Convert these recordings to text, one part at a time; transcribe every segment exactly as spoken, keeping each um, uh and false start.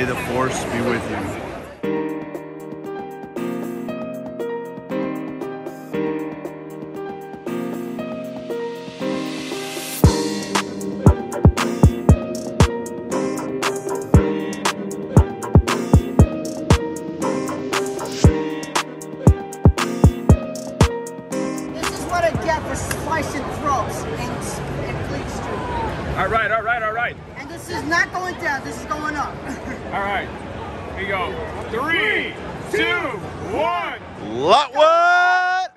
May the force be with you. For slicing throats and, and bleach too. All right, all right, all right. And this is not going down, this is going up. All right, here we go. Three, Three two, one. What? Why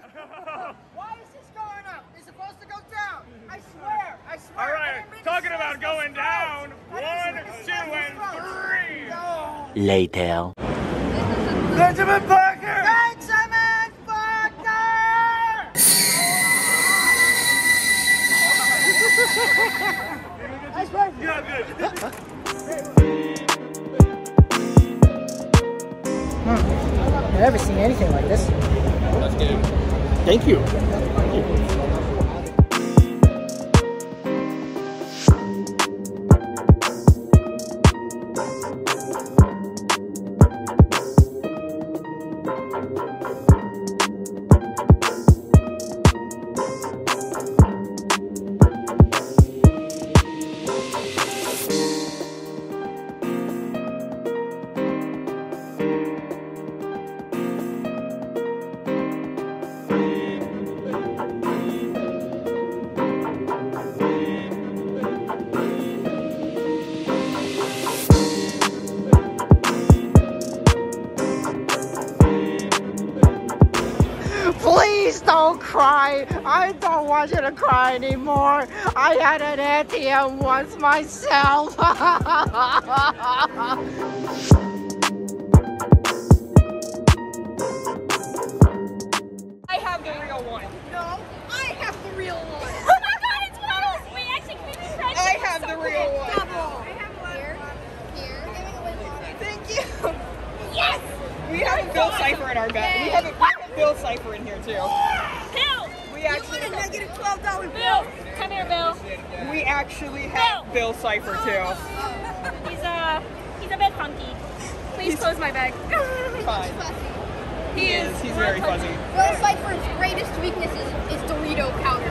is this going up? It's supposed to go down. I swear, I swear. All right, talking about going down. One, two, and three. No. Later. Benjamin Parker! Nice work. Yeah, good. Huh. I've never seen anything like this. That's good. Thank you. Thank you. Please don't cry. I don't want you to cry anymore. I had an A T M once myself. I have the real one. No, I have the real one. Oh my god, it's one. We actually can be friends. I have the real one. Double. I have one. Here. Here. I'm giving away water. Thank you. Yes! We have Bill Cipher in our bed. We have a Bill Cipher in here too. Yeah. Bill! We actually you want a negative twelve dollar bill? Come here, Bill. We actually have Bill, Bill Cipher too. He's uh he's a bit funky. Please he's close my bag. Fine. He's he is, he's very fuzzy. Bill Cipher's greatest weakness is, is Dorito powder.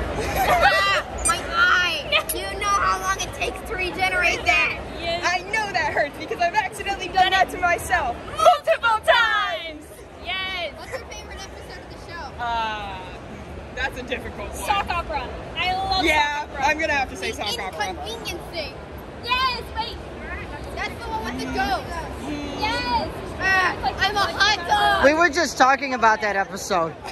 My eye! No. You know how long it takes to regenerate that. Yes. I know that hurts because I've accidentally done that to myself. Multiple times! Yes! What's your favorite episode of the show? Uh, that's a difficult one. Sock opera. I love yeah, sock opera. Yeah, I'm gonna have to say the sock opera. Inconveniencing. Yes, wait. That's the one with the ghost. Yes. Uh, I'm a hot dog. We were just talking about that episode.